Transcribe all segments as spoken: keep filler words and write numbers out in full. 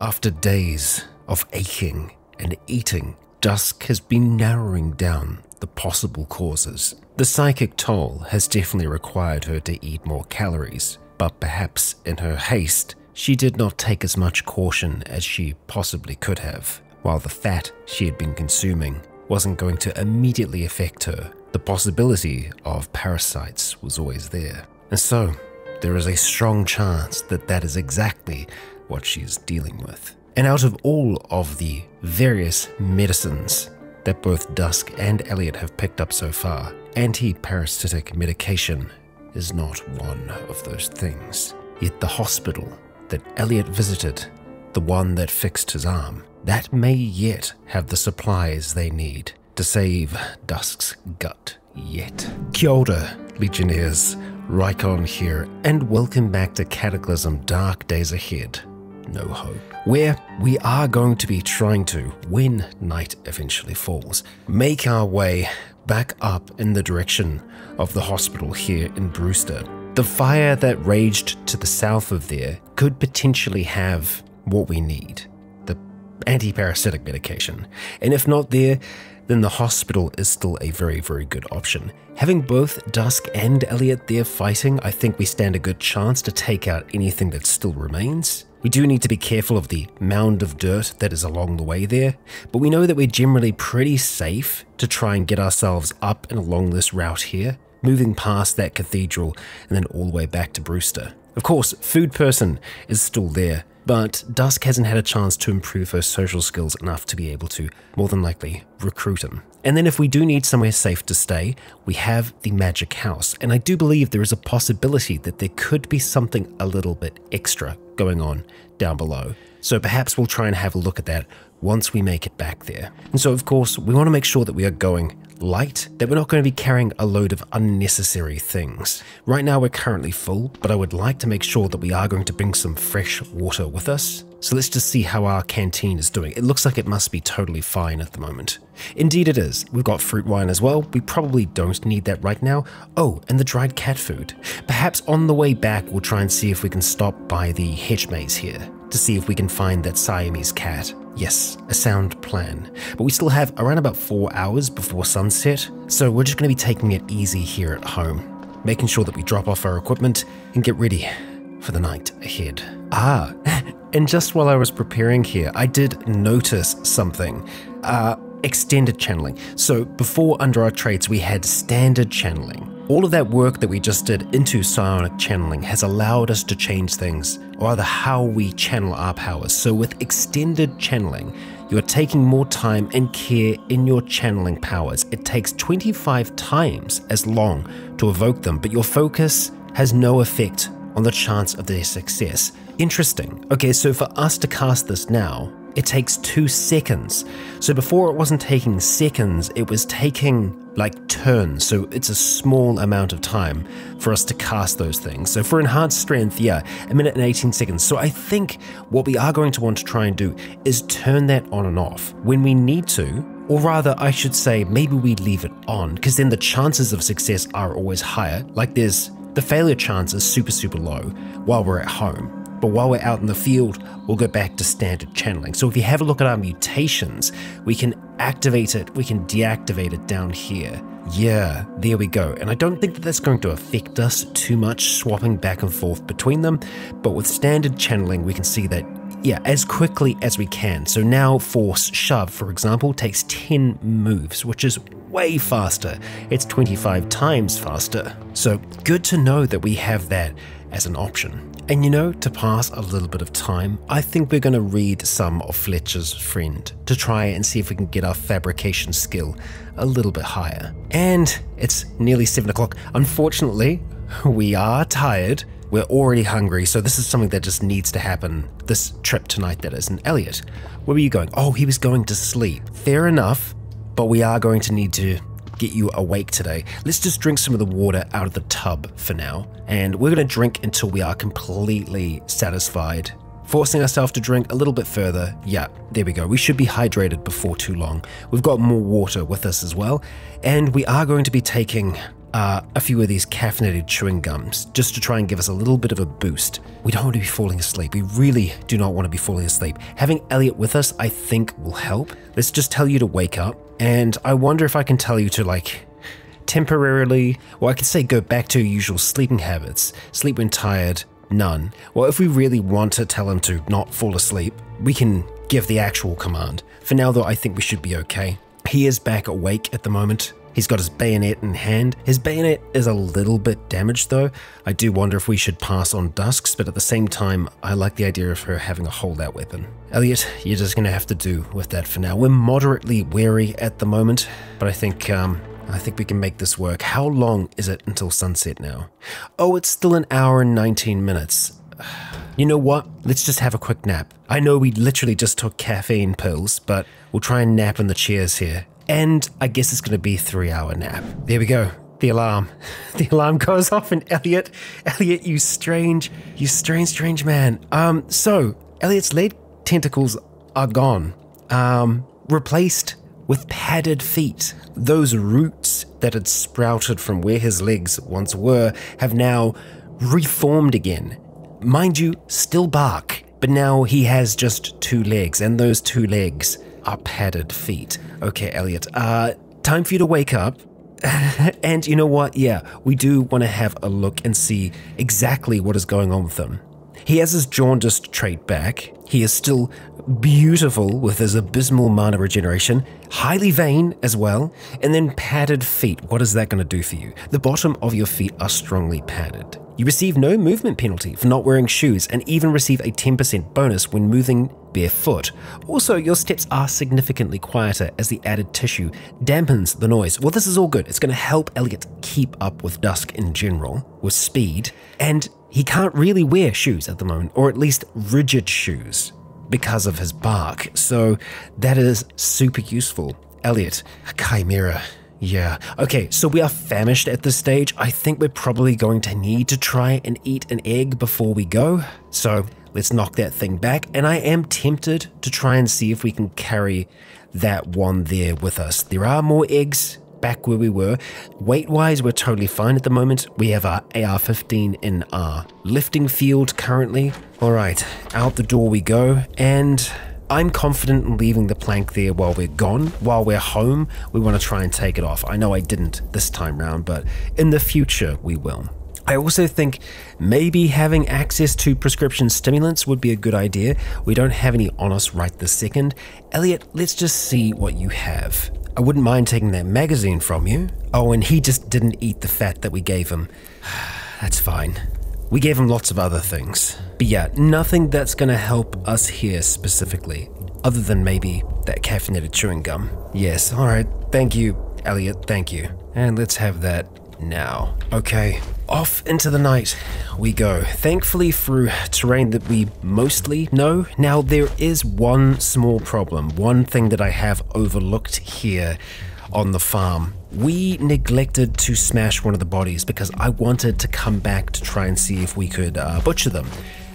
After days of aching and eating, Dusk has been narrowing down the possible causes. The psychic toll has definitely required her to eat more calories, but perhaps in her haste, she did not take as much caution as she possibly could have. While the fat she had been consuming wasn't going to immediately affect her, the possibility of parasites was always there. And so, there is a strong chance that that is exactly what she's dealing with. And out of all of the various medicines that both Dusk and Elliot have picked up so far, anti-parasitic medication is not one of those things. Yet the hospital that Elliot visited, the one that fixed his arm, that may yet have the supplies they need to save Dusk's gut yet. Kia ora, Legionnaires, Rycon here, and welcome back to Cataclysm: Dark Days Ahead, No Hope, where we are going to be trying to, when night eventually falls, make our way back up in the direction of the hospital here in Brewster. The fire that raged to the south of there could potentially have what we need, the anti-parasitic medication, and if not there, then the hospital is still a very, very good option. Having both Dusk and Elliot there fighting, I think we stand a good chance to take out anything that still remains. We do need to be careful of the mound of dirt that is along the way there, but we know that we're generally pretty safe to try and get ourselves up and along this route here, moving past that cathedral and then all the way back to Brewster. Of course, Food Person is still there, but Dusk hasn't had a chance to improve her social skills enough to be able to, more than likely, recruit him. And then if we do need somewhere safe to stay, we have the Magic House, and I do believe there is a possibility that there could be something a little bit extra going on down below. So perhaps we'll try and have a look at that once we make it back there. And so of course, we want to make sure that we are going light, that we're not going to be carrying a load of unnecessary things. Right now we're currently full, but I would like to make sure that we are going to bring some fresh water with us. So let's just see how our canteen is doing. It looks like it must be totally fine at the moment. Indeed it is. We've got fruit wine as well. We probably don't need that right now. Oh, and the dried cat food. Perhaps on the way back we'll try and see if we can stop by the hedge maze here to see if we can find that Siamese cat. Yes, a sound plan. But we still have around about four hours before sunset, so we're just going to be taking it easy here at home, making sure that we drop off our equipment and get ready for the night ahead. Ah, and just while I was preparing here, I did notice something. Uh, extended channeling. So before, under our traits, we had standard channeling. All of that work that we just did into psionic channeling has allowed us to change things, or rather how we channel our powers. So with extended channeling, you are taking more time and care in your channeling powers. It takes twenty-five times as long to evoke them, but your focus has no effect on the chance of their success. Interesting. Okay, so for us to cast this now, it takes two seconds. So before it wasn't taking seconds, it was taking like turns, so it's a small amount of time for us to cast those things. So for enhanced strength, yeah, a minute and eighteen seconds. So I think what we are going to want to try and do is turn that on and off when we need to, or rather I should say maybe we leave it on, because then the chances of success are always higher. Like there's, the failure chance is super, super low while we're at home. But while we're out in the field, we'll go back to standard channeling. So if you have a look at our mutations, we can activate it, we can deactivate it down here. Yeah, there we go. And I don't think that that's going to affect us too much, swapping back and forth between them. But with standard channeling, we can see that, yeah, as quickly as we can. So now force shove, for example, takes ten moves, which is way faster. It's twenty-five times faster. So good to know that we have that as an option. And you know, to pass a little bit of time, I think we're going to read some of Fletcher's Friend to try and see if we can get our fabrication skill a little bit higher. And it's nearly seven o'clock. Unfortunately, we are tired. We're already hungry, so this is something that just needs to happen. This trip tonight, that is. And Elliot, where were you going? Oh, he was going to sleep. Fair enough, but we are going to need to get you awake today. Let's just drink some of the water out of the tub for now, and we're going to drink until we are completely satisfied, forcing ourselves to drink a little bit further. Yeah, there we go. We should be hydrated before too long. We've got more water with us as well, and we are going to be taking uh, a few of these caffeinated chewing gums just to try and give us a little bit of a boost. We don't want to be falling asleep. We really do not want to be falling asleep. Having Elliot with us, I think, will help. Let's just tell you to wake up, and I wonder if I can tell you to, like, temporarily, well, I could say go back to your usual sleeping habits. Sleep when tired, none. Well, if we really want to tell him to not fall asleep, we can give the actual command. For now, though, I think we should be okay. He is back awake at the moment. He's got his bayonet in hand. His bayonet is a little bit damaged, though. I do wonder if we should pass on Dusk's, but at the same time, I like the idea of her having a holdout weapon. Elliot, you're just going to have to do with that for now. We're moderately wary at the moment, but I think, um, I think we can make this work. How long is it until sunset now? Oh, it's still an hour and nineteen minutes. You know what? Let's just have a quick nap. I know we literally just took caffeine pills, but we'll try and nap in the chairs here. And I guess it's going to be a three hour nap. There we go. The alarm. The alarm goes off, and Elliot, Elliot, you strange, you strange, strange man. Um, so, Elliot's lead tentacles are gone. Um, replaced with padded feet. Those roots that had sprouted from where his legs once were have now reformed again. Mind you, still bark, but now he has just two legs, and those two legs are padded feet. Okay, Elliot, uh, time for you to wake up. And you know what? Yeah, we do want to have a look and see exactly what is going on with him. He has his jaundiced trait back. He is still beautiful with his abysmal mana regeneration, highly vain as well, and then padded feet. What is that going to do for you? The bottom of your feet are strongly padded. You receive no movement penalty for not wearing shoes, and even receive a ten percent bonus when moving barefoot. Also, your steps are significantly quieter as the added tissue dampens the noise. Well, this is all good. It's going to help Elliot keep up with Dusk in general, with speed, and he can't really wear shoes at the moment, or at least rigid shoes, because of his bark. So that is super useful. Elliot, a chimera. Yeah, okay, so we are famished at this stage. I think we're probably going to need to try and eat an egg before we go. So let's knock that thing back. And I am tempted to try and see if we can carry that one there with us. There are more eggs back where we were. Weight-wise, we're totally fine at the moment. We have our A R fifteen in our lifting field currently. All right, out the door we go, and I'm confident in leaving the plank there while we're gone. While we're home, we want to try and take it off. I know I didn't this time round, but in the future we will. I also think maybe having access to prescription stimulants would be a good idea. We don't have any on us right this second. Elliot, let's just see what you have. I wouldn't mind taking that magazine from you. Oh, and he just didn't eat the fat that we gave him. That's fine. We gave him lots of other things. But yeah, nothing that's going to help us here specifically, other than maybe that caffeinated chewing gum. Yes, all right. Thank you, Elliot. Thank you. And let's have that now. Okay, off into the night we go. Thankfully through terrain that we mostly know. Now, there is one small problem, one thing that I have overlooked here on the farm. We neglected to smash one of the bodies because I wanted to come back to try and see if we could uh, butcher them.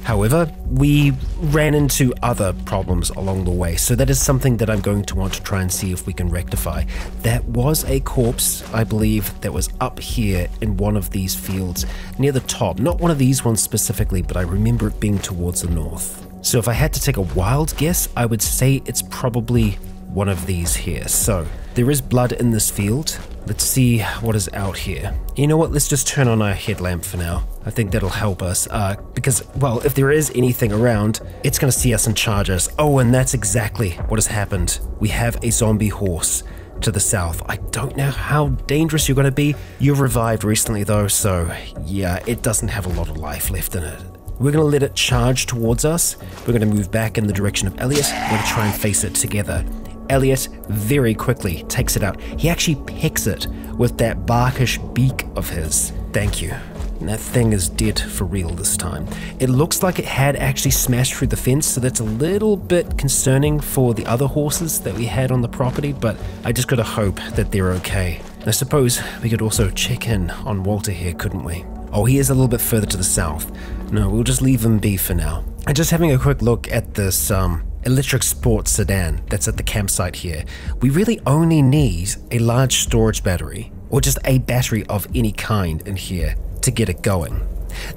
However, we ran into other problems along the way, so that is something that I'm going to want to try and see if we can rectify. That was a corpse, I believe, that was up here in one of these fields near the top. Not one of these ones specifically, but I remember it being towards the north. So if I had to take a wild guess, I would say it's probably one of these here. So there is blood in this field. Let's see what is out here. You know what? Let's just turn on our headlamp for now. I think that'll help us uh, because, well, if there is anything around, it's going to see us and charge us. Oh, and that's exactly what has happened. We have a zombie horse to the south. I don't know how dangerous you're going to be. You revived recently, though, so yeah, it doesn't have a lot of life left in it. We're going to let it charge towards us. We're going to move back in the direction of Elliot. We're going to try and face it together. Elliot very quickly takes it out. He actually pecks it with that barkish beak of his. Thank you. And that thing is dead for real this time. It looks like it had actually smashed through the fence, so that's a little bit concerning for the other horses that we had on the property, but I just gotta hope that they're okay. I suppose we could also check in on Walter here, couldn't we? Oh, he is a little bit further to the south. No, we'll just leave him be for now. And just having a quick look at this, um, electric sports sedan that's at the campsite here. We really only need a large storage battery or just a battery of any kind in here to get it going.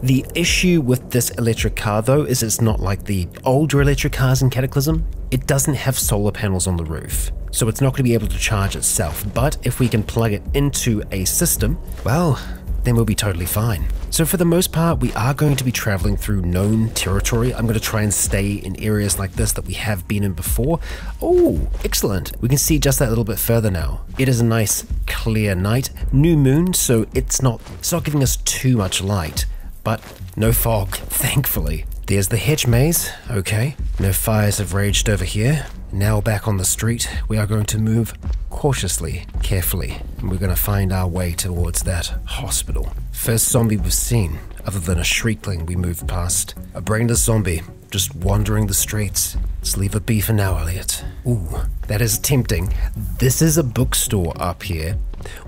The issue with this electric car though is it's not like the older electric cars in Cataclysm. It doesn't have solar panels on the roof, so it's not going to be able to charge itself, but if we can plug it into a system, well, then we'll be totally fine. So for the most part, we are going to be traveling through known territory. I'm going to try and stay in areas like this that we have been in before. Oh, excellent. We can see just that little bit further now. It is a nice clear night, new moon, so it's not, it's not giving us too much light, but no fog, thankfully. There's the hedge maze, okay. No fires have raged over here. Now back on the street, we are going to move cautiously, carefully, and we're going to find our way towards that hospital. First zombie we've seen, other than a shriekling we moved past. A brainless zombie, just wandering the streets. Let's leave it be for now, Elliot. Ooh, that is tempting. This is a bookstore up here.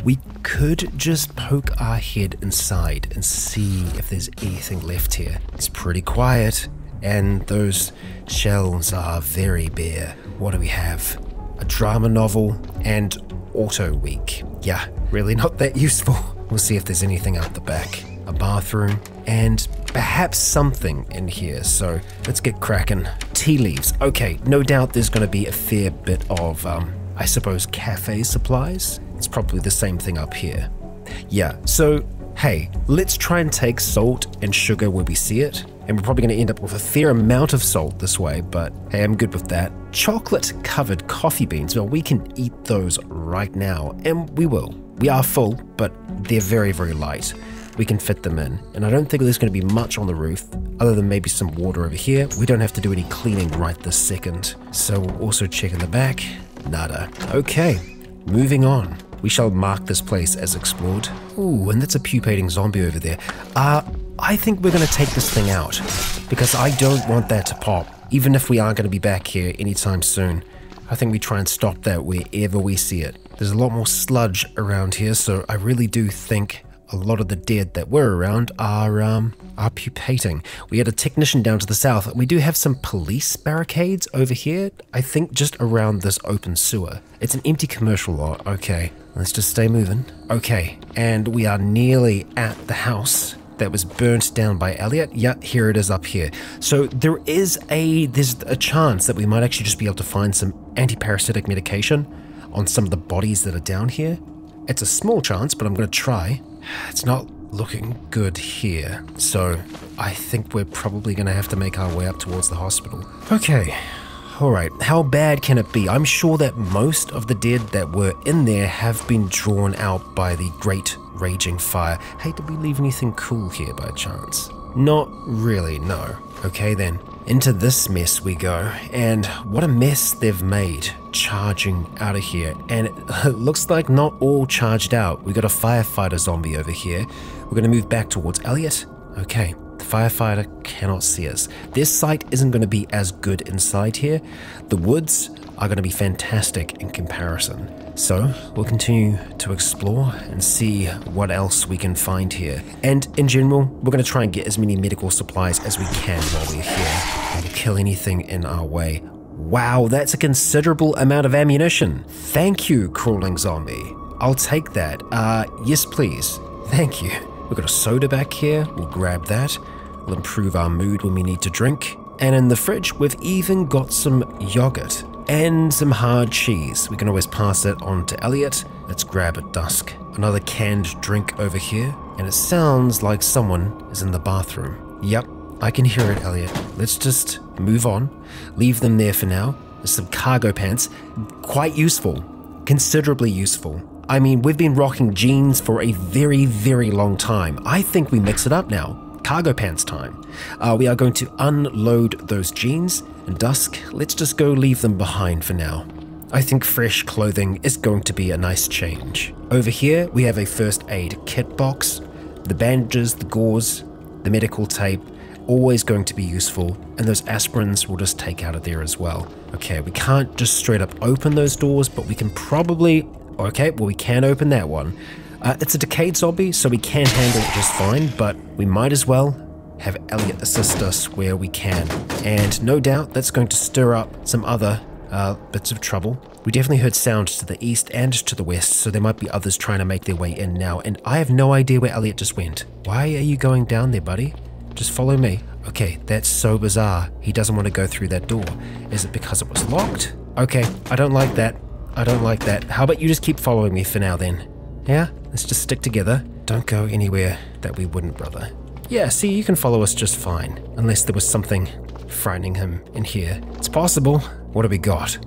We could just poke our head inside and see if there's anything left here. It's pretty quiet, and those shelves are very bare. What do we have? A drama novel and Auto Week. Yeah, really not that useful. We'll see if there's anything out the back. A bathroom and perhaps something in here, so let's get cracking. Tea leaves. Okay, no doubt there's going to be a fair bit of, um, I suppose, cafe supplies. It's probably the same thing up here. Yeah, so hey, let's try and take salt and sugar where we see it, and we're probably going to end up with a fair amount of salt this way, but hey, I'm good with that. Chocolate covered coffee beans, well, we can eat those right now, and we will. We are full, but they're very, very light. We can fit them in, and I don't think there's going to be much on the roof, other than maybe some water over here. We don't have to do any cleaning right this second, so we'll also check in the back. Nada. Okay, moving on. We shall mark this place as explored. Ooh, and that's a pupating zombie over there. Uh, I think we're going to take this thing out, because I don't want that to pop, even if we are going to be back here anytime soon. I think we try and stop that wherever we see it. There's a lot more sludge around here, so I really do think a lot of the dead that were around are, um, are pupating. We had a technician down to the south, and we do have some police barricades over here, I think just around this open sewer. It's an empty commercial lot, okay. Let's just stay moving. Okay, and we are nearly at the house that was burnt down by Elliot. Yeah, here it is up here. So there is a, there's a chance that we might actually just be able to find some anti-parasitic medication on some of the bodies that are down here. It's a small chance, but I'm gonna try. It's not looking good here, so I think we're probably going to have to make our way up towards the hospital. Okay, alright, how bad can it be? I'm sure that most of the dead that were in there have been drawn out by the great raging fire. Hey, did we leave anything cool here by chance? Not really, no. Okay then, into this mess we go, and what a mess they've made charging out of here. And it looks like not all charged out. We got a firefighter zombie over here. We're going to move back towards Elliot. Okay, the firefighter cannot see us. Their sight isn't going to be as good inside here. The woods are going to be fantastic in comparison. So we'll continue to explore and see what else we can find here. And in general, we're going to try and get as many medical supplies as we can while we're here, and we'll kill anything in our way. Wow, that's a considerable amount of ammunition. Thank you, crawling zombie. I'll take that. Uh, yes, please. Thank you. We've got a soda back here. We'll grab that. We'll improve our mood when we need to drink. And in the fridge, we've even got some yogurt and some hard cheese. We can always pass it on to Elliot. Let's grab a Dusk. Another canned drink over here, and it sounds like someone is in the bathroom. Yep, I can hear it, Elliot. Let's just move on. Leave them there for now. There's some cargo pants. Quite useful. Considerably useful. I mean, we've been rocking jeans for a very, very long time. I think we mix it up now. Cargo pants time. Uh, we are going to unload those jeans. And Dusk, let's just go leave them behind for now. I think fresh clothing is going to be a nice change. Over here, we have a first aid kit box. The bandages, the gauze, the medical tape, always going to be useful. And those aspirins we'll just take out of there as well. Okay, we can't just straight up open those doors, but we can probably... Okay, well, we can open that one. Uh, it's a decayed zombie, so we can handle it just fine, but we might as well have Elliot assist us where we can. And no doubt that's going to stir up some other uh, bits of trouble. We definitely heard sounds to the east and to the west, so there might be others trying to make their way in now, and I have no idea where Elliot just went. Why are you going down there, buddy? Just follow me. Okay, that's so bizarre. He doesn't want to go through that door. Is it because it was locked? Okay, I don't like that. I don't like that. How about you just keep following me for now then? Yeah? Let's just stick together. Don't go anywhere that we wouldn't, brother. Yeah, see, you can follow us just fine. Unless there was something frightening him in here. It's possible. What have we got?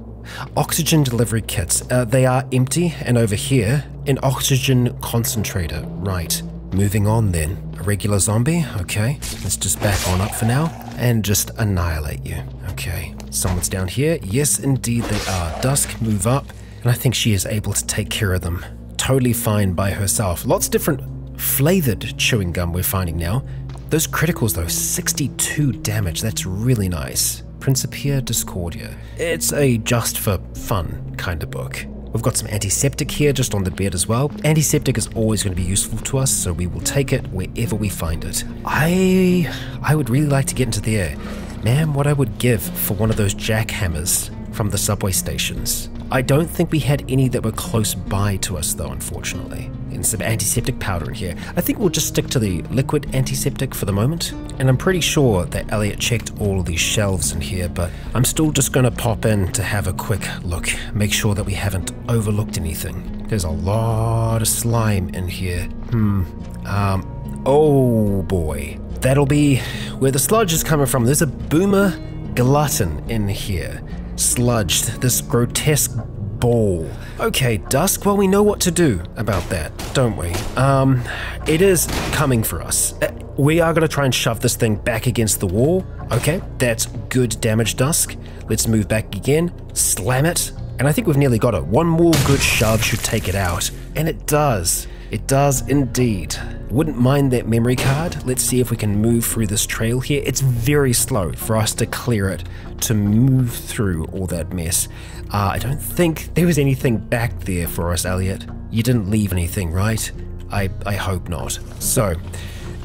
Oxygen delivery kits. Uh, they are empty, and over here, an oxygen concentrator. Right. Moving on then. A regular zombie? Okay. Let's just back on up for now and just annihilate you. Okay. Someone's down here. Yes, indeed they are. Dusk, move up. And I think she is able to take care of them. Totally fine by herself. Lots of different flavored chewing gum we're finding now. Those criticals though, sixty-two damage. That's really nice. Principia Discordia. It's a just for fun kind of book. We've got some antiseptic here just on the bed as well. Antiseptic is always going to be useful to us, so we will take it wherever we find it. I I would really like to get into there. Man, what I would give for one of those jackhammers from the subway stations. I don't think we had any that were close by to us though, unfortunately. And some antiseptic powder in here. I think we'll just stick to the liquid antiseptic for the moment. And I'm pretty sure that Elliot checked all of these shelves in here, but I'm still just gonna pop in to have a quick look. Make sure that we haven't overlooked anything. There's a lot of slime in here. Hmm. Um, oh boy. That'll be where the sludge is coming from. There's a boomer glutton in here. Sludged, this grotesque ball. Okay, Dusk, well we know what to do about that, don't we? Um, it is coming for us. We are going to try and shove this thing back against the wall. Okay, that's good damage, Dusk. Let's move back again, slam it, and I think we've nearly got it. One more good shove should take it out, and it does. It does indeed. Wouldn't mind that memory card. Let's see if we can move through this trail here. It's very slow for us to clear it, to move through all that mess. Uh, I don't think there was anything back there for us, Elliot. You didn't leave anything, right? I, I hope not. So,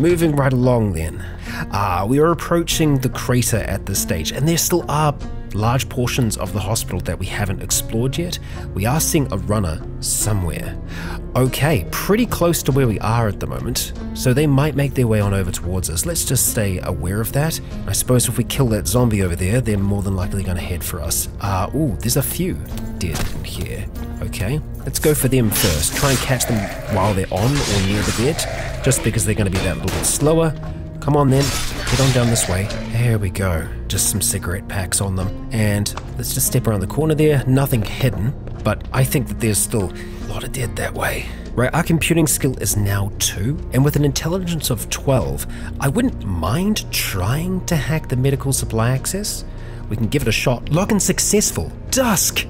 moving right along then. Uh, we are approaching the crater at this stage, and there still are large portions of the hospital that we haven't explored yet. We are seeing a runner somewhere. Okay, pretty close to where we are at the moment, so they might make their way on over towards us. Let's just stay aware of that. I suppose if we kill that zombie over there, they're more than likely going to head for us. Uh, ooh, there's a few dead in here. Okay, let's go for them first. Try and catch them while they're on or near the bed, just because they're going to be that little bit slower. Come on then, head on down this way. There we go. Just some cigarette packs on them. And let's just step around the corner there. Nothing hidden, but I think that there's still a lot of dead that way. Right, our computing skill is now two, and with an intelligence of twelve, I wouldn't mind trying to hack the medical supply access. We can give it a shot. Login successful. Dusk!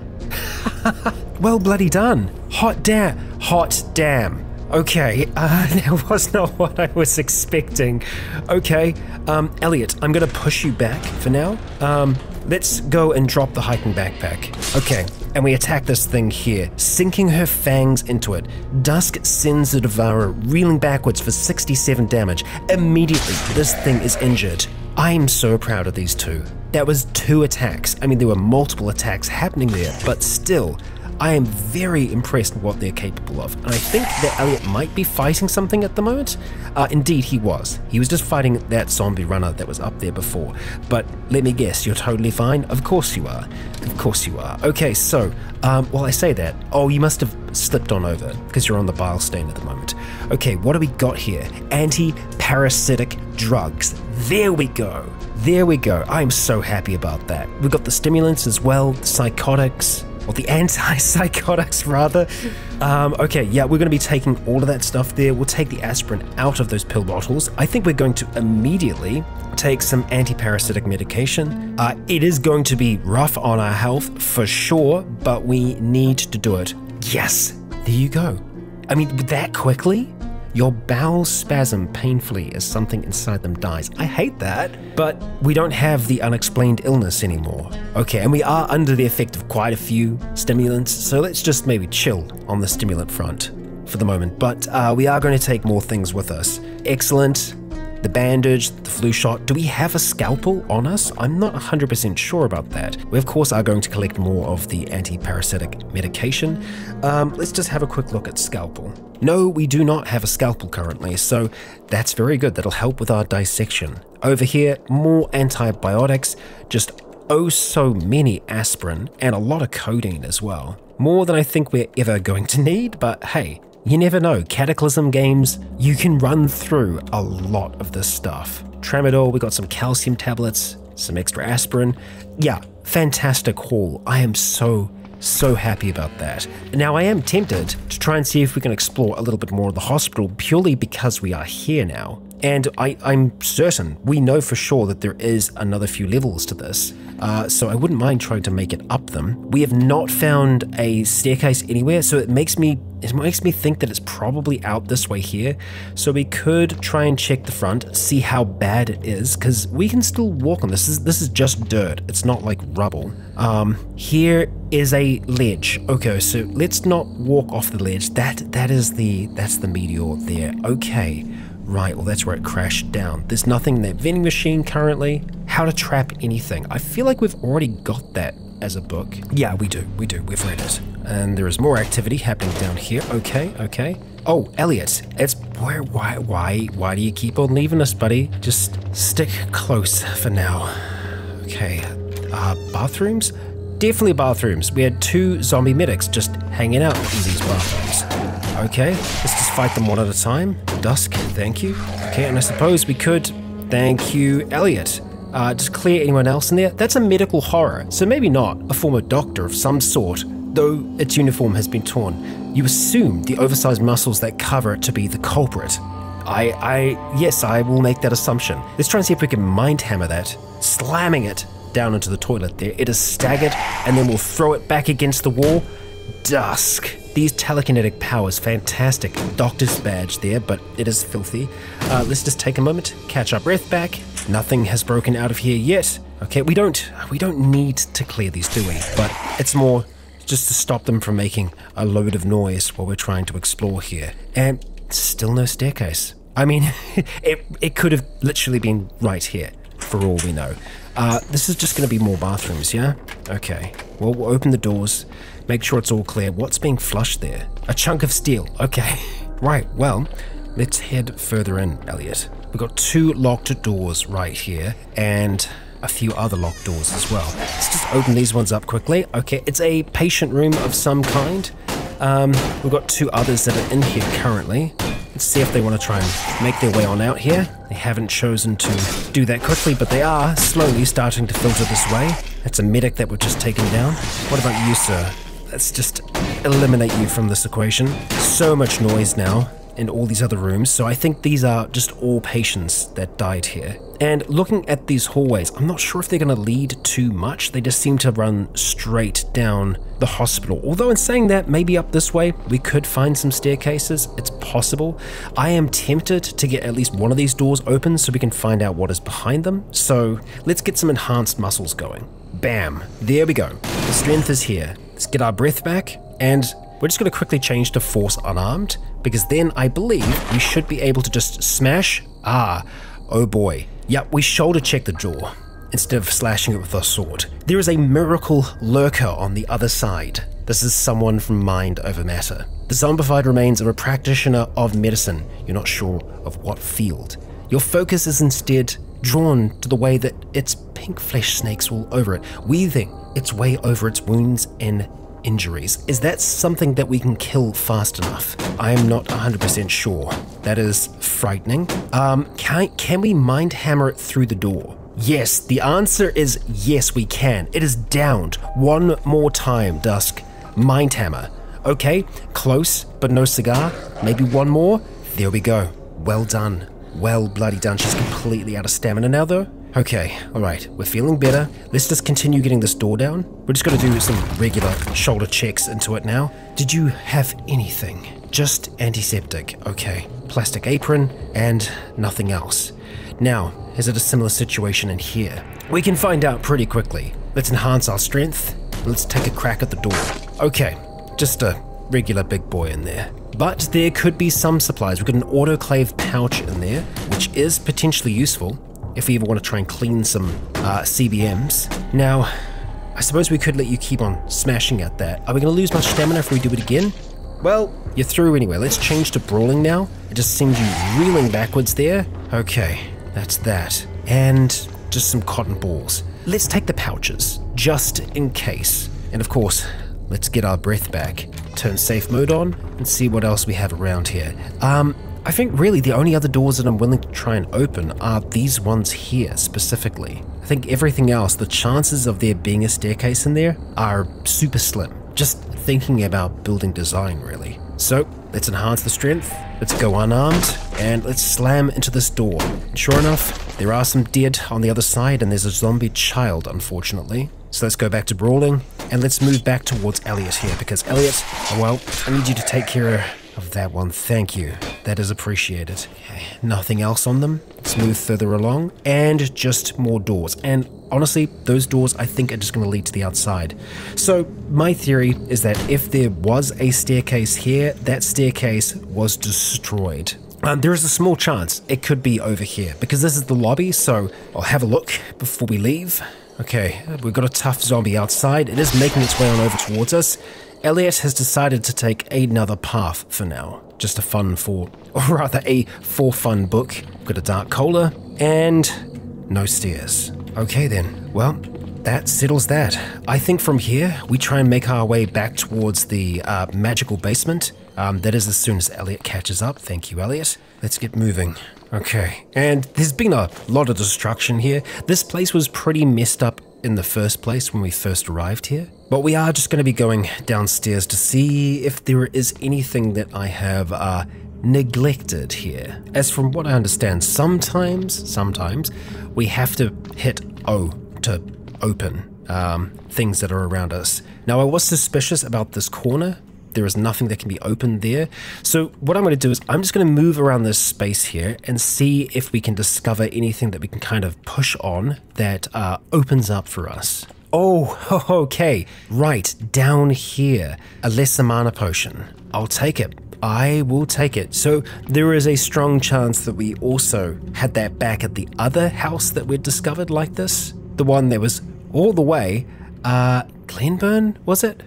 Well bloody done. Hot damn. Hot damn. Okay, uh, that was not what I was expecting. Okay, um, Elliot, I'm gonna push you back for now. Um, let's go and drop the hiking backpack. Okay, and we attack this thing here, sinking her fangs into it. Dusk sends the devourer reeling backwards for sixty-seven damage. Immediately, this thing is injured. I'm so proud of these two. That was two attacks. I mean, there were multiple attacks happening there, but still, I am very impressed with what they're capable of, and I think that Elliot might be fighting something at the moment. Uh, indeed, he was. He was just fighting that zombie runner that was up there before. But let me guess, you're totally fine? Of course you are. Of course you are. Okay, so, um, well, I say that. Oh, you must have slipped on over, because you're on the bile stain at the moment. Okay, what do we got here? Anti-parasitic drugs. There we go. There we go. I'm so happy about that. We've got the stimulants as well, the psychotics. Or the antipsychotics, rather. Um, okay, yeah, we're going to be taking all of that stuff there. We'll take the aspirin out of those pill bottles. I think we're going to immediately take some antiparasitic medication. Uh, it is going to be rough on our health, for sure, but we need to do it. Yes, there you go. I mean, that quickly? Your bowels spasm painfully as something inside them dies. I hate that, but we don't have the unexplained illness anymore. Okay, and we are under the effect of quite a few stimulants, so let's just maybe chill on the stimulant front for the moment. But uh, we are going to take more things with us. Excellent. the bandage, the flu shot. Do we have a scalpel on us? I'm not one hundred percent sure about that. We, of course, are going to collect more of the anti-parasitic medication. Um, let's just have a quick look at scalpel. No, we do not have a scalpel currently, so that's very good. That'll help with our dissection. Over here, more antibiotics, just oh so many aspirin, and a lot of codeine as well. More than I think we're ever going to need, but hey, you never know. Cataclysm games, you can run through a lot of this stuff. Tramadol, we got some calcium tablets, some extra aspirin. Yeah, fantastic haul. I am so, so happy about that. Now I am tempted to try and see if we can explore a little bit more of the hospital purely because we are here now. And I, I'm certain, we know for sure that there is another few levels to this, uh, so I wouldn't mind trying to make it up them. We have not found a staircase anywhere, so it makes me it makes me think that it's probably out this way here. So we could try and check the front, see how bad it is, because we can still walk on this. This is, this is just dirt, it's not like rubble. Um, here is a ledge. Okay, so let's not walk off the ledge. That that is the that's the meteor there. Okay. Right, well that's where it crashed down. There's nothing in that vending machine currently. How to trap anything. I feel like we've already got that as a book. Yeah, we do, we do, we've read it. And there is more activity happening down here. Okay, okay. Oh, Elliot, it's, where, why, why, why do you keep on leaving us, buddy? Just stick close for now. Okay, uh, bathrooms? Definitely bathrooms. We had two zombie medics just hanging out in these bathrooms. Okay, let's just fight them one at a time. Dusk, thank you. Okay, and I suppose we could... Thank you, Elliot. Uh, just clear anyone else in there. That's a medical horror, so maybe not. A former doctor of some sort, though its uniform has been torn. You assume the oversized muscles that cover it to be the culprit. I, I, yes, I will make that assumption. Let's try and see if we can mind hammer that. Slamming it down into the toilet there. It is staggered, and then we'll throw it back against the wall. Dusk. These telekinetic powers, fantastic. Doctor's badge there, but it is filthy. Uh, let's just take a moment, catch our breath back. Nothing has broken out of here yet. Okay, we don't, we don't need to clear these, do we? But it's more just to stop them from making a load of noise while we're trying to explore here. And still no staircase. I mean, it, it could have literally been right here, for all we know. Uh, this is just going to be more bathrooms, yeah? Okay. Well, we'll open the doors, make sure it's all clear. What's being flushed there? A chunk of steel. Okay. Right, well, let's head further in, Elliot. We've got two locked doors right here, and a few other locked doors as well. Let's just open these ones up quickly. Okay, it's a patient room of some kind. Um, we've got two others that are in here currently. Let's see if they want to try and make their way on out here. They haven't chosen to do that quickly, but they are slowly starting to filter this way. That's a medic that we've just taken down. What about you, sir? Let's just eliminate you from this equation. So much noise now in all these other rooms, so I think these are just all patients that died here. And looking at these hallways, I'm not sure if they're going to lead too much. They just seem to run straight down the hospital. Although in saying that, maybe up this way, we could find some staircases. It's possible. I am tempted to get at least one of these doors open so we can find out what is behind them. So let's get some enhanced muscles going. Bam. There we go. The strength is here. Let's get our breath back. And we're just going to quickly change to force unarmed, because then I believe we should be able to just smash. Ah, oh boy. Yep, we shoulder check the jaw instead of slashing it with a sword. There is a miracle lurker on the other side. This is someone from Mind Over Matter. The zombified remains of a practitioner of medicine. You're not sure of what field. Your focus is instead drawn to the way that its pink flesh snakes all over it, weaving its way over its wounds and injuries. Is that something that we can kill fast enough? I am not one hundred percent sure. That is frightening. Um, can, can we mind hammer it through the door? Yes, the answer is yes, we can. It is downed. One more time, Dusk. Mind hammer. Okay, close, but no cigar. Maybe one more. There we go. Well done. Well bloody done. She's completely out of stamina now, though. Okay, alright, we're feeling better. Let's just continue getting this door down. We're just gonna do some regular shoulder checks into it now. Did you have anything? Just antiseptic, okay. Plastic apron and nothing else. Now, is it a similar situation in here? We can find out pretty quickly. Let's enhance our strength. Let's take a crack at the door. Okay, just a regular big boy in there. But there could be some supplies. We've got an autoclave pouch in there, which is potentially useful if we ever want to try and clean some uh, C B Ms. Now, I suppose we could let you keep on smashing at that. Are we going to lose much stamina if we do it again? Well, you're through anyway. Let's change to brawling now. It just seems you reeling backwards there. Okay, that's that. And just some cotton balls. Let's take the pouches, just in case. And of course, let's get our breath back. Turn safe mode on and see what else we have around here. Um, I think really the only other doors that I'm willing to try and open are these ones here specifically. I think everything else, the chances of there being a staircase in there are super slim. Just thinking about building design really. So let's enhance the strength, let's go unarmed, and let's slam into this door. Sure enough, there are some dead on the other side and there's a zombie child unfortunately. So let's go back to brawling, and let's move back towards Elliot here, because Elliot, oh well, I need you to take care of that one. Thank you. That is appreciated. Okay, nothing else on them. Let's move further along, and just more doors. And honestly, those doors I think are just going to lead to the outside. So my theory is that if there was a staircase here, that staircase was destroyed. Um, there is a small chance it could be over here, because this is the lobby, so I'll have a look before we leave. Okay, we've got a tough zombie outside. It is making its way on over towards us. Elliot has decided to take another path for now. Just a fun for, or rather a for fun book. We've got a dark cola and no stairs. Okay then, well, that settles that. I think from here, we try and make our way back towards the uh, magical basement. Um, that is as soon as Elliot catches up. Thank you, Elliot. Let's get moving. Okay, and there's been a lot of destruction here. This place was pretty messed up in the first place when we first arrived here. But we are just going to be going downstairs to see if there is anything that I have uh, neglected here. As from what I understand, sometimes, sometimes, we have to hit O to open um, things that are around us. Now, I was suspicious about this corner. There is nothing that can be opened there. So what I'm going to do is I'm just going to move around this space here and see if we can discover anything that we can kind of push on that uh, opens up for us. Oh, okay. Right, down here. A lesser mana potion. I'll take it. I will take it. So there is a strong chance that we also had that back at the other house that we discovered like this. The one that was all the way, uh, Glenburn, was it?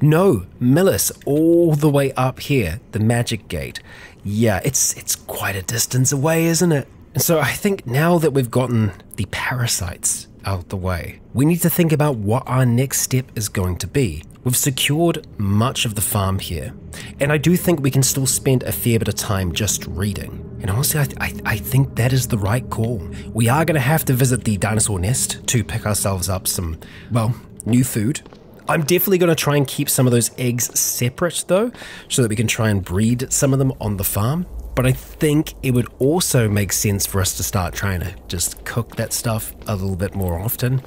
No, Millis, all the way up here, the magic gate. Yeah, it's it's quite a distance away, isn't it? And so I think now that we've gotten the parasites out the way, we need to think about what our next step is going to be. We've secured much of the farm here, and I do think we can still spend a fair bit of time just reading. And honestly, I, th I, th I think that is the right call. We are going to have to visit the dinosaur nest to pick ourselves up some, well, new food. I'm definitely going to try and keep some of those eggs separate though, so that we can try and breed some of them on the farm. But I think it would also make sense for us to start trying to just cook that stuff a little bit more often.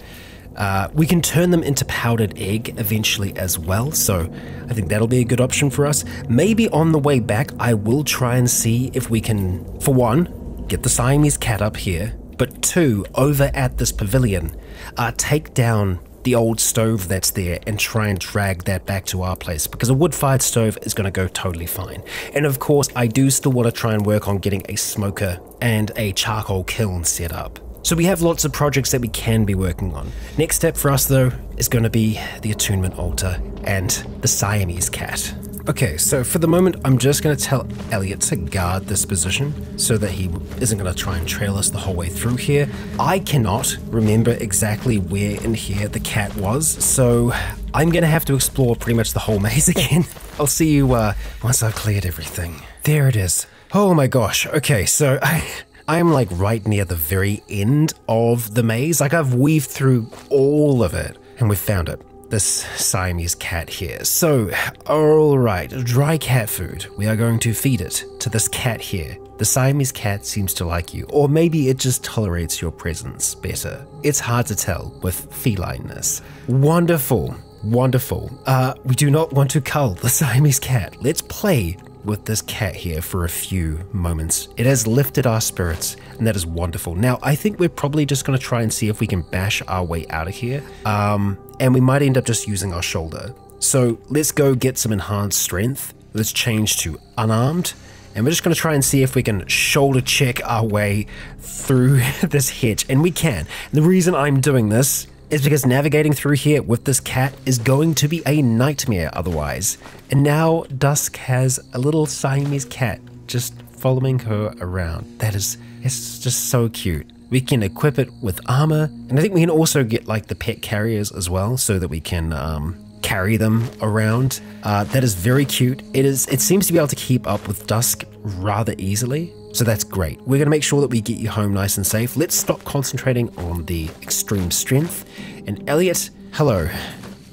Uh, we can turn them into powdered egg eventually as well, so I think that'll be a good option for us. Maybe on the way back I will try and see if we can, for one, get the Siamese cat up here, but two, over at this pavilion, uh, take down the old stove that's there and try and drag that back to our place, because a wood-fired stove is going to go totally fine. And of course, I do still want to try and work on getting a smoker and a charcoal kiln set up. So we have lots of projects that we can be working on. Next step for us though is going to be the attunement altar and the Siamese cat. Okay, so for the moment, I'm just going to tell Elliot to guard this position so that he isn't going to try and trail us the whole way through here. I cannot remember exactly where in here the cat was, so I'm going to have to explore pretty much the whole maze again. I'll see you uh, once I've cleared everything. There it is. Oh my gosh. Okay, so I... I'm like right near the very end of the maze. Like I've weaved through all of it and we've found it. This Siamese cat here. So, all right, dry cat food. We are going to feed it to this cat here. The Siamese cat seems to like you, or maybe it just tolerates your presence better. It's hard to tell with felineness. Wonderful, wonderful. Uh, we do not want to cull the Siamese cat. Let's play with this cat here for a few moments. It has lifted our spirits, and that is wonderful. Now, I think we're probably just going to try and see if we can bash our way out of here. Um, and we might end up just using our shoulder. So let's go get some enhanced strength Let's change to unarmed, and we're just going to try and see if we can shoulder check our way through this hitch, and we can. The reason I'm doing this is because navigating through here with this cat is going to be a nightmare otherwise. And now Dusk has a little Siamese cat just following her around. That is, it's just so cute. We can equip it with armor, and I think we can also get like the pet carriers as well, so that we can um, carry them around. Uh, that is very cute. It is. It seems to be able to keep up with Dusk rather easily, so that's great. We're going to make sure that we get you home nice and safe. Let's stop concentrating on the extreme strength. And Elliot, hello.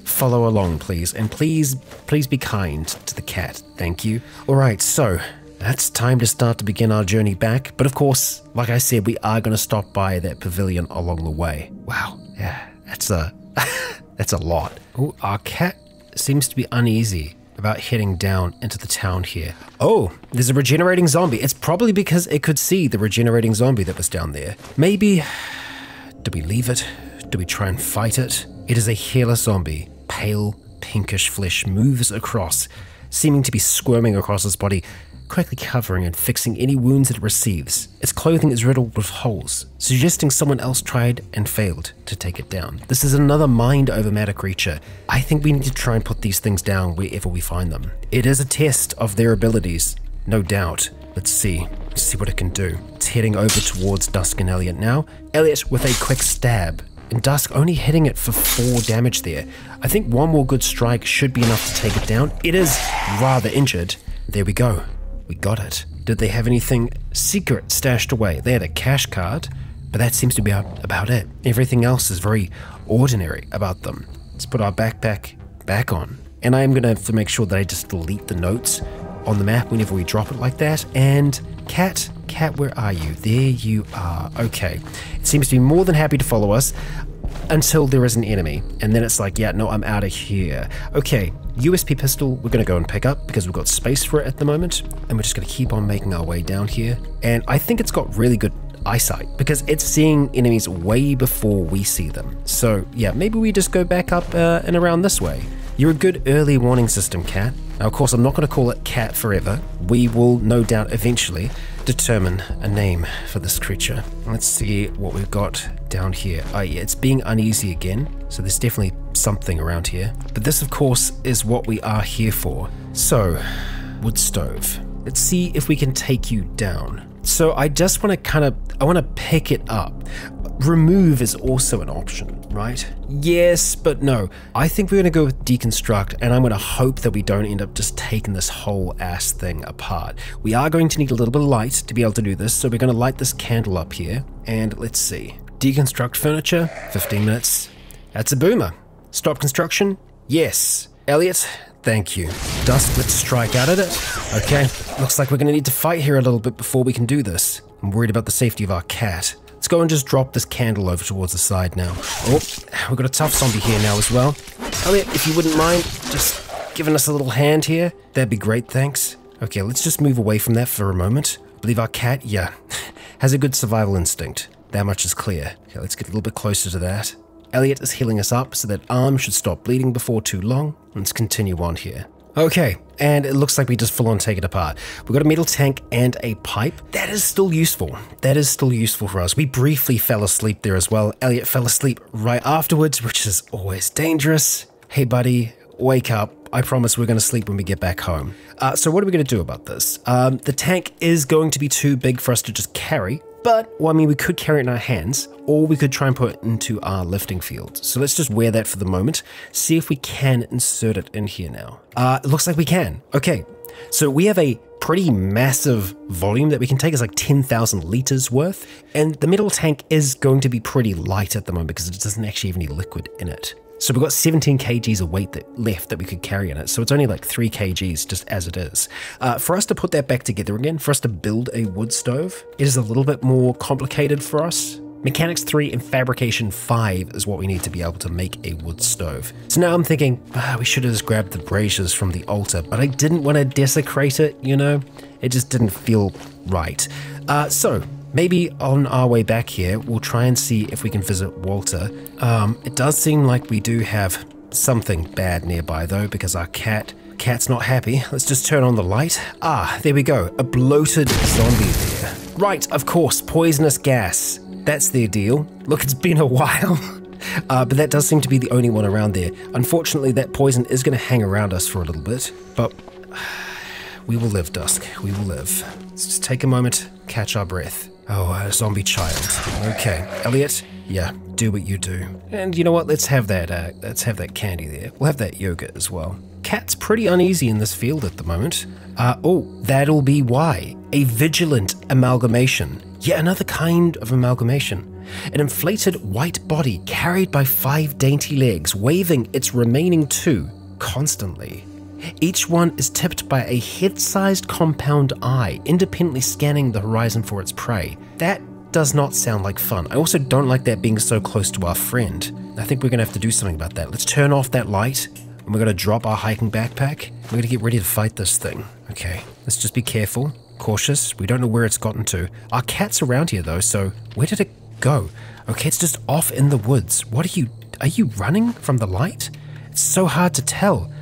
Follow along, please, and please, please be kind to the cat. Thank you. All right, so. That's time to start to begin our journey back, but of course, like I said, we are going to stop by that pavilion along the way. Wow, yeah, that's a, that's a lot. Oh, our cat seems to be uneasy about heading down into the town here. Oh, there's a regenerating zombie. It's probably because it could see the regenerating zombie that was down there. Maybe, do we leave it? Do we try and fight it? It is a hairless zombie. Pale, pinkish flesh moves across, seeming to be squirming across his body, quickly covering and fixing any wounds it receives. Its clothing is riddled with holes, suggesting someone else tried and failed to take it down. This is another mind over matter creature. I think we need to try and put these things down wherever we find them. It is a test of their abilities, no doubt. Let's see. Let's see what it can do. It's heading over towards Dusk and Elliot now. Elliot with a quick stab, and Dusk only hitting it for four damage there. I think one more good strike should be enough to take it down. It is rather injured. There we go. We got it. Did they have anything secret stashed away? They had a cash card, but that seems to be about it. Everything else is very ordinary about them. Let's put our backpack back on. And I am going to have to make sure that I just delete the notes on the map whenever we drop it like that. And cat, cat, where are you? There you are. Okay. It seems to be more than happy to follow us until there is an enemy. And then it's like, yeah, no, I'm out of here. Okay. U S P pistol, we're going to go and pick up because we've got space for it at the moment, and we're just going to keep on making our way down here. And I think it's got really good eyesight because it's seeing enemies way before we see them. So yeah, maybe we just go back up uh, and around this way. You're a good early warning system, cat. Now, of course, I'm not going to call it cat forever. We will no doubt eventually determine a name for this creature. Let's see what we've got down here. Oh yeah, it's being uneasy again, so there's definitely something around here. But this, of course, is what we are here for. So, wood stove. Let's see if we can take you down. So I just want to kind of, I want to pick it up. Remove is also an option, right? Yes, but no. I think we're going to go with deconstruct, and I'm going to hope that we don't end up just taking this whole ass thing apart. We are going to need a little bit of light to be able to do this, so we're going to light this candle up here, and let's see. Deconstruct furniture, fifteen minutes. That's a boomer. Stop construction? Yes. Elliot, thank you. Dusk, let's strike out at it. Okay, looks like we're going to need to fight here a little bit before we can do this. I'm worried about the safety of our cat. Let's go and just drop this candle over towards the side now. Oh, we've got a tough zombie here now as well. Elliot, if you wouldn't mind just giving us a little hand here, that'd be great, thanks. Okay, let's just move away from that for a moment. I believe our cat, yeah, has a good survival instinct. That much is clear. Okay, let's get a little bit closer to that. Elliot is healing us up, so that arm should stop bleeding before too long. Let's continue on here. Okay, and it looks like we just full on take it apart. We've got a metal tank and a pipe. That is still useful. That is still useful for us. We briefly fell asleep there as well. Elliot fell asleep right afterwards, which is always dangerous. Hey buddy, wake up. I promise we're going to sleep when we get back home. Uh, so what are we going to do about this? Um, the tank is going to be too big for us to just carry. But, well, I mean, we could carry it in our hands, or we could try and put it into our lifting field. So let's just wear that for the moment, see if we can insert it in here now. Uh, it looks like we can. Okay, so we have a pretty massive volume that we can take. It's like ten thousand liters worth, and the metal tank is going to be pretty light at the moment because it doesn't actually have any liquid in it. So we've got seventeen kilograms of weight that left that we could carry in it. So it's only like three kilograms just as it is. Uh, for us to put that back together again, for us to build a wood stove, it is a little bit more complicated for us. Mechanics three and Fabrication five is what we need to be able to make a wood stove. So now I'm thinking, ah, we should have just grabbed the braziers from the altar, but I didn't want to desecrate it, you know? It just didn't feel right. Uh, so... Maybe on our way back here, we'll try and see if we can visit Walter. Um, it does seem like we do have something bad nearby though, because our cat Cat's not happy. Let's just turn on the light. Ah, there we go. A bloated zombie there. Right, of course, poisonous gas. That's their deal. Look, it's been a while. Uh, but that does seem to be the only one around there. Unfortunately, that poison is going to hang around us for a little bit. But we will live, Dusk. We will live. Let's just take a moment, catch our breath. Oh, a zombie child. Okay, Elliot. Yeah, do what you do. And you know what? Let's have that. Uh, let's have that candy there. We'll have that yogurt as well. Cat's pretty uneasy in this field at the moment. Uh, oh, that'll be why. A vigilant amalgamation. Yet another kind of amalgamation. An inflated white body carried by five dainty legs, waving its remaining two constantly. Each one is tipped by a head-sized compound eye, independently scanning the horizon for its prey. That does not sound like fun. I also don't like that being so close to our friend. I think we're going to have to do something about that. Let's turn off that light, and we're going to drop our hiking backpack. We're going to get ready to fight this thing. Okay, let's just be careful, cautious. We don't know where it's gotten to. Our cat's around here, though, so where did it go? Okay, it's just off in the woods. What are you... are you running from the light? It's so hard to tell.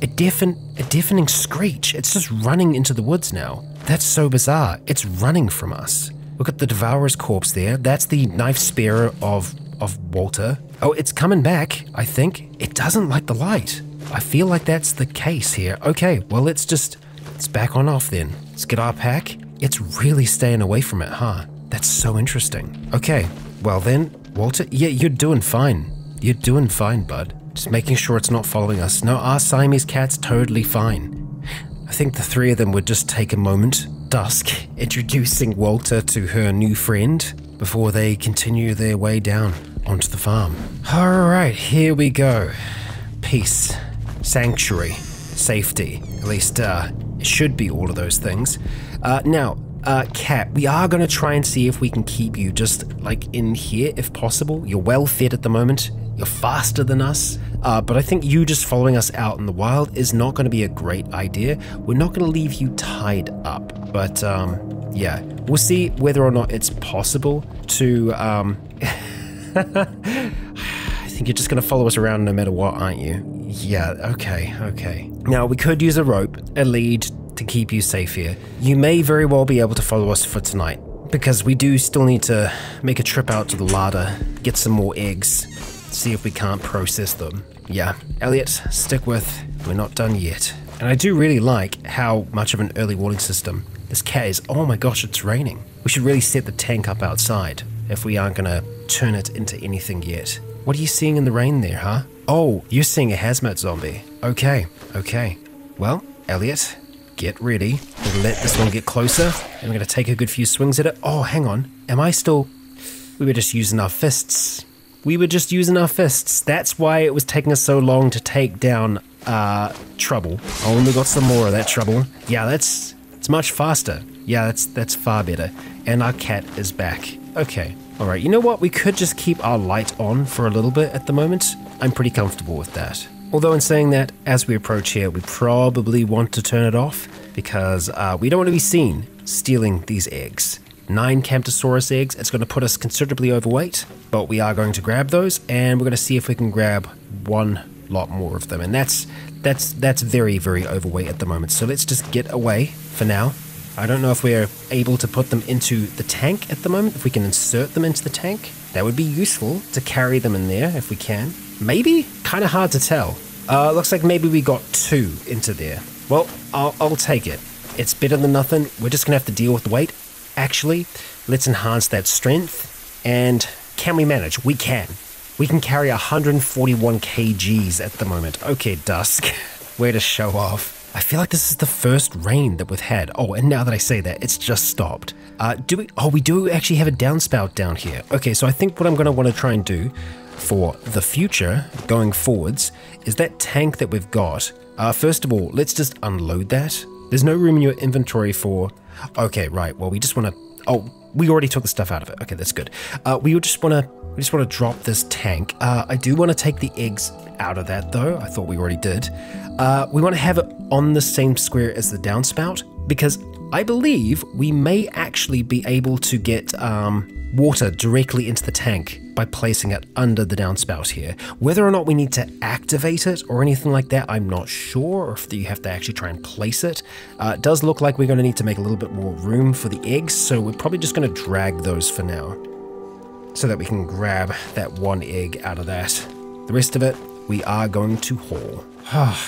A deafen... a deafening screech. It's just running into the woods now. That's so bizarre. It's running from us. Look at the devourer's corpse there. That's the knife sparer of... of Walter. Oh, it's coming back, I think. It doesn't like the light. I feel like that's the case here. Okay, well, let's just... let's back on off then. Let's get our pack. It's really staying away from it, huh? That's so interesting. Okay, well then, Walter, yeah, you're doing fine. You're doing fine, bud. Just making sure it's not following us. No, our Siamese cat's totally fine. I think the three of them would just take a moment. Dusk introducing Walter to her new friend before they continue their way down onto the farm. Alright, here we go. Peace. Sanctuary. Safety. At least, uh, it should be all of those things. Uh, now... Uh, Cat, we are going to try and see if we can keep you just, like, in here, if possible. You're well fed at the moment. You're faster than us. Uh, but I think you just following us out in the wild is not going to be a great idea. We're not going to leave you tied up. But, um, yeah. We'll see whether or not it's possible to, um... I think you're just going to follow us around no matter what, aren't you? Yeah, okay, okay. Now, we could use a rope, a lead, to keep you safe here. You may very well be able to follow us for tonight, because we do still need to make a trip out to the larder, get some more eggs, see if we can't process them. Yeah, Elliot, stick with, we're not done yet. And I do really like how much of an early warning system this cat is. Oh my gosh, it's raining. We should really set the tank up outside if we aren't gonna turn it into anything yet. What are you seeing in the rain there, huh? Oh, you're seeing a hazmat zombie. Okay, okay. Well, Elliot, get ready. We'll let this one get closer, and we're going to take a good few swings at it. Oh, hang on. Am I still... We were just using our fists. We were just using our fists. That's why it was taking us so long to take down, uh, Trouble. Oh, and we got some more of that Trouble. Yeah, that's... it's much faster. Yeah, that's, that's far better. And our cat is back. Okay. Alright, you know what? We could just keep our light on for a little bit at the moment. I'm pretty comfortable with that. Although in saying that, as we approach here, we probably want to turn it off because uh, we don't want to be seen stealing these eggs. Nine Camptosaurus eggs. It's going to put us considerably overweight, but we are going to grab those, and we're going to see if we can grab one lot more of them. And that's that's that's very, very overweight at the moment. So let's just get away for now. I don't know if we're able to put them into the tank at the moment. If we can insert them into the tank, that would be useful to carry them in there if we can. Maybe? Kind of hard to tell. Uh, looks like maybe we got two into there. Well, I'll, I'll take it. It's better than nothing. We're just going to have to deal with the weight. Actually, let's enhance that strength. And can we manage? We can. We can carry one hundred forty-one kilograms at the moment. Okay, Dusk. Way to show off. I feel like this is the first rain that we've had. Oh, and now that I say that, it's just stopped. Uh, do we? Oh, we do actually have a downspout down here. Okay, so I think what I'm going to want to try and do for the future, going forwards, is that tank that we've got. Uh, first of all, let's just unload that. There's no room in your inventory for... Okay, right, well, we just want to... Oh, we already took the stuff out of it. Okay, that's good. Uh, we just want to we just want to drop this tank. Uh, I do want to take the eggs out of that, though. I thought we already did. Uh, we want to have it on the same square as the downspout, because I believe we may actually be able to get um, water directly into the tank by placing it under the downspout here. Whether or not we need to activate it or anything like that, I'm not sure, or if you have to actually try and place it. Uh, it does look like we're going to need to make a little bit more room for the eggs, so we're probably just going to drag those for now, so that we can grab that one egg out of that. The rest of it, we are going to haul.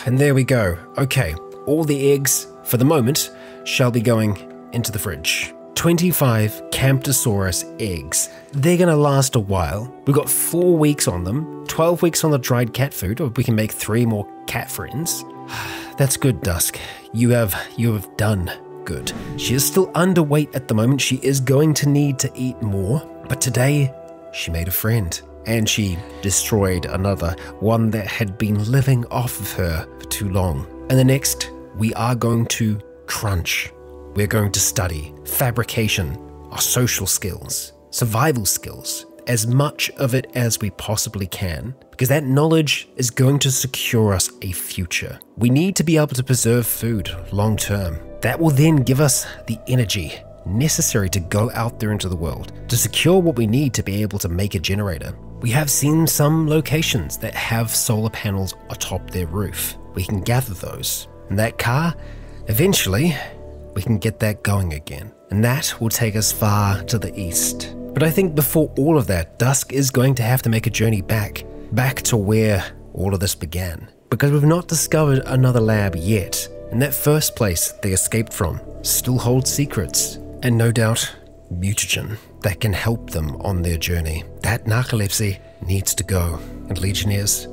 And there we go. Okay, all the eggs, for the moment, shall be going into the fridge. twenty-five Camptosaurus eggs. They're gonna last a while. We've got four weeks on them, twelve weeks on the dried cat food, or we can make three more cat friends. That's good, Dusk. You have, you have done good. She is still underweight at the moment. She is going to need to eat more, but today she made a friend. And she destroyed another, one that had been living off of her for too long. And the next, we are going to crunch. We're going to study fabrication, our social skills, survival skills, as much of it as we possibly can, because that knowledge is going to secure us a future. We need to be able to preserve food long term. That will then give us the energy necessary to go out there into the world, to secure what we need to be able to make a generator. We have seen some locations that have solar panels atop their roof. We can gather those. And that car, eventually, we can get that going again. And that will take us far to the east. But I think before all of that, Dusk is going to have to make a journey back, back to where all of this began. Because we've not discovered another lab yet. And that first place they escaped from still holds secrets. And no doubt, mutagen that can help them on their journey. That narcolepsy needs to go. And Legionnaires,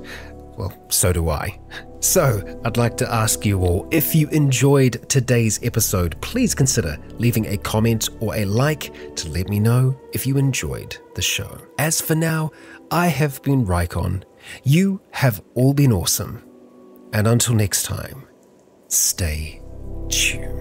well, so do I. So, I'd like to ask you all, if you enjoyed today's episode, please consider leaving a comment or a like to let me know if you enjoyed the show. As for now, I have been Rycon. You have all been awesome. And until next time, stay tuned.